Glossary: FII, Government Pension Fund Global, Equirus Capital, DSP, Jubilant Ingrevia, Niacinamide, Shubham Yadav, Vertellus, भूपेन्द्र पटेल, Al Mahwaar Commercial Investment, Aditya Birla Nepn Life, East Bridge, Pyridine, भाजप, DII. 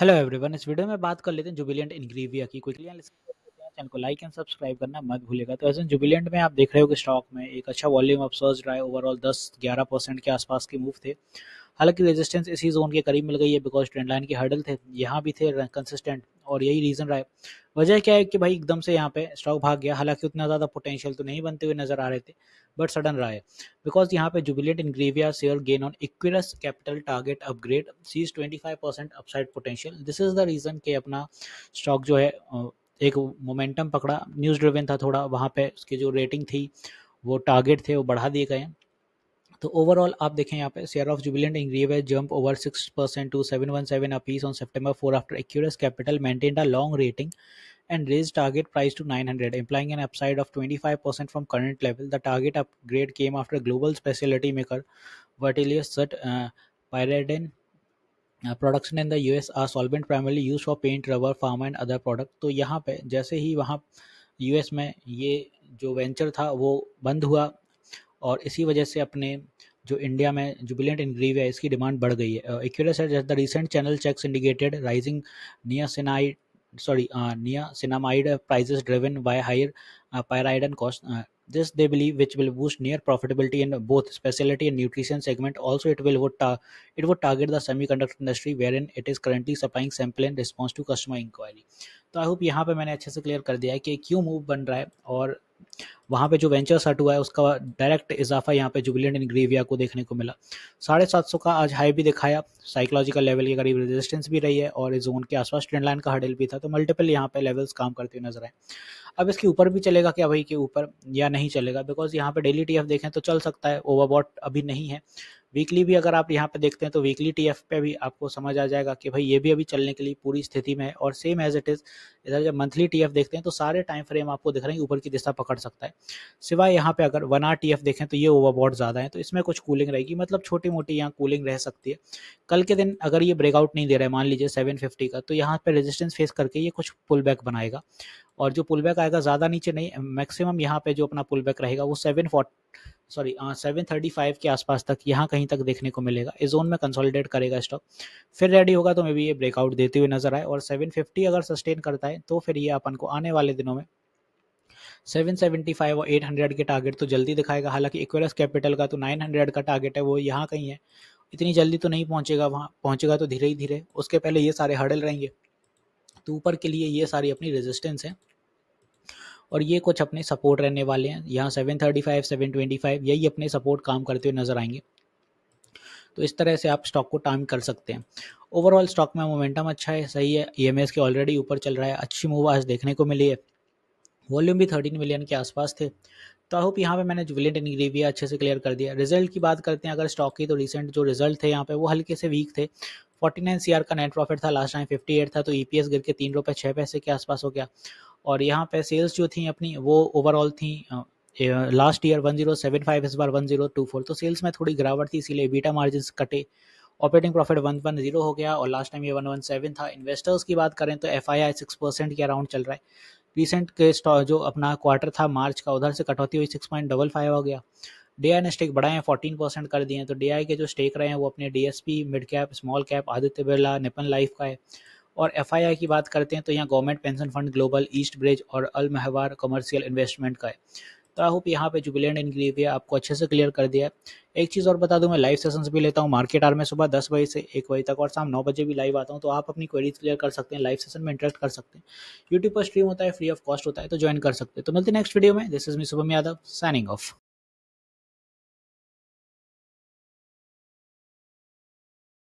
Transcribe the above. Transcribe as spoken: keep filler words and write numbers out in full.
Hello everyone, इस video में बात कर लेते हैं जुबिलेंट इंग्रेविया की। क्विकली चैनल को लाइक एंड सब्सक्राइब करना मत भूलेगा। तो ऐसे जुबिलेंट में आप देख रहे हो कि स्टॉक में एक अच्छा वॉल्यूम अप सर्ज रहा है। ओवरऑल दस ग्यारह परसेंट के आसपास के मूव थे। हालांकि रेजिस्टेंस इसी जोन के करीब मिल गई है बिकॉज ट्रेंड लाइन के हर्डल थे, यहाँ भी थे कंसिस्टेंट और यही रीज़न रहा है। वजह क्या है कि भाई एकदम से यहाँ पे स्टॉक भाग गया। हालांकि उतना ज़्यादा पोटेंशियल तो नहीं बनते हुए नजर आ रहे थे, बट सडन रहा है बिकॉज यहाँ पे Jubilant Ingrevia share gain on Equirus capital target upgrade sees पच्चीस percent upside potential. This is the reason कि अपना स्टॉक जो है एक मोमेंटम पकड़ा, न्यूज़ ड्रिवन था थोड़ा, वहाँ पे उसकी जो रेटिंग थी वो टारगेट थे वो बढ़ा दिए गए। तो ओवरऑल आप देखें यहाँ पे share of Jubilant Ingrevia jump over six percent to seven one seven apiece on September four after Equirus Capital maintained a long rating and raised target price to nine hundred, implying an upside of twenty-five percent from current level. The target upgrade came after global specialty maker Vertellus said uh, pyridine uh, production in the U S are solvent primarily used for paint, rubber, pharma and other product. तो यहाँ पे जैसे ही वहाँ U S में ये जो venture था वो बंद हुआ और इसी वजह से अपने जो इंडिया में जुबिलेंट इंग्रेविया इसकी डिमांड बढ़ गई है। Equirus said that the recent channel checks indicated rising niacinamide sorry uh, niacinamide prices driven by higher uh, pyridine cost. Uh, this they believe which will boost near profitability in both specialty and nutrition segment. Also it will would ta- it would target the semiconductor industry wherein it is currently supplying sample in response to customer inquiry. तो I hope यहाँ पे मैंने अच्छे से clear कर दिया है कि क्यों मूव बन रहा है और वहाँ पे जो वेंचर सेट हुआ है उसका डायरेक्ट इजाफा यहाँ पे जुबिलेंट इंग्रेविया को देखने को मिला। साढ़े सात सौ का आज हाई भी दिखाया, साइकोलॉजिकल लेवल के करीब रेजिस्टेंस भी रही है और इस जोन के आसपास ट्रेंड लाइन का हर्डल भी था। तो मल्टीपल यहाँ पे लेवल्स काम करते हुए नजर आए। अब इसके ऊपर भी चलेगा क्या भाई, के ऊपर या नहीं चलेगा, बिकॉज यहाँ पे डेली टी एफ देखें तो चल सकता है, ओवरबॉट अभी नहीं है। वीकली भी अगर आप यहाँ पे देखते हैं तो वीकली टी एफ पे भी आपको समझ आ जाएगा कि भाई ये भी अभी चलने के लिए पूरी स्थिति में है। और सेम एज इट इज़ इधर जब मंथली टी एफ देखते हैं तो सारे टाइम फ्रेम आपको दिख रहे हैं ऊपर की दिशा पकड़ सकता है। सिवाय यहाँ पे अगर वन आर टी एफ देखें तो ये ओवरबॉट ज़्यादा है, तो इसमें कुछ कूलिंग रहेगी, मतलब छोटी मोटी यहाँ कूलिंग रह सकती है। कल के दिन अगर ये ब्रेकआउट नहीं दे रहा है, मान लीजिए सेवन फिफ्टी का, तो यहाँ पर रेजिस्टेंस फेस करके ये कुछ पुल बैक बनाएगा और जो पुल बैक आएगा ज़्यादा नीचे नहीं, मैक्सिमम यहाँ पे जो अपना पुल बैक रहेगा वो seven forty sorry seven thirty five के आसपास तक, यहाँ कहीं तक देखने को मिलेगा। इस जोन में कंसोलिडेट करेगा स्टॉक, फिर रेडी होगा तो मे बी ये ब्रेकआउट देते हुए नजर आए। और सेवन फिफ्टी अगर सस्टेन करता है तो फिर ये अपन को आने वाले दिनों में सेवन सेवेंटी फाइव और एट हंड्रेड के टारगेट तो जल्दी दिखाएगा। हालांकि Equirus कैपिटल का तो नाइन हंड्रेड का टारगेट है, वो यहाँ कहीं है, इतनी जल्दी तो नहीं पहुँचेगा, वहाँ पहुँचेगा तो धीरे ही धीरे। उसके पहले ये सारे हर्डल रहेंगे, तो ऊपर के लिए ये सारी अपनी रेजिस्टेंस है और ये कुछ अपने सपोर्ट रहने वाले हैं। यहाँ seven thirty five, seven twenty five यही अपने सपोर्ट काम करते हुए नजर आएंगे। तो इस तरह से आप स्टॉक को टाइम कर सकते हैं। ओवरऑल स्टॉक में मोमेंटम अच्छा है, सही है, ईएमएस के ऑलरेडी ऊपर चल रहा है, अच्छी मूव आज देखने को मिली है, वॉल्यूम भी थर्टीन मिलियन के आसपास थे। तो आई होप यहाँ पे मैंने जुबिलेंट इंग्रेविया अच्छे से क्लियर कर दिया। रिजल्ट की बात करते हैं अगर स्टॉक की, तो रिसेंट जो रिजल्ट थे यहाँ पे वो हल्के से वीक थे। उनचास सीआर का नेट प्रॉफिट था, लास्ट टाइम अट्ठावन था, तो ईपीएस गिर के तीन रुपये छः पैसे के आसपास हो गया। और यहाँ पे सेल्स जो थी अपनी वो ओवरऑल थी last year one zero seven five, इस बार वन जीरो टू फोर, तो सेल्स में थोड़ी गिरावट थी, इसीलिए बीटा मार्जिन कटे। Operating profit one one zero हो गया और लास्ट टाइम ये वन वन सेवन था। इन्वेस्टर्स की बात करें तो एफआईआई सिक्स परसेंट के अराउंड चल रहा है। रिसेंट के स्टॉक जो अपना क्वार्टर था मार्च का, उधर से कटौती हुई, सिक्स पॉइंट डबल फाइव हो गया। डी आई ने स्टेक बढ़ाए हैं, फोर्टीन परसेंट कर दिए हैं। तो डी आई के जो स्टेक रहे हैं वो अपने D S P mid cap, small cap, Aditya Birla Nippon life का है। और एफ आई आई की बात करते हैं तो यहाँ government pension fund global, East Bridge और अल महवार कमर्शियल इन्वेस्टमेंट का है। तो आई होप यहाँ पे जुबिलेंट इंग्रेविया आपको अच्छे से क्लियर कर दिया है। एक चीज़ और बता दूं, मैं लाइव सेशंस भी लेता हूँ मार्केट आर में, सुबह दस बजे से एक बजे तक और शाम नौ बजे भी लाइव आता हूँ। तो आप अपनी क्वेरीज क्लियर कर सकते हैं, लाइव सेशन में इंटरेस्ट कर सकते हैं। यूट्यूब पर स्ट्रीम होता है, फ्री ऑफ कॉस्ट होता है, तो ज्वाइन कर सकते हैं। तो मिलते हैं नेक्स्ट वीडियो में। This is me Shubham Yadav signing of.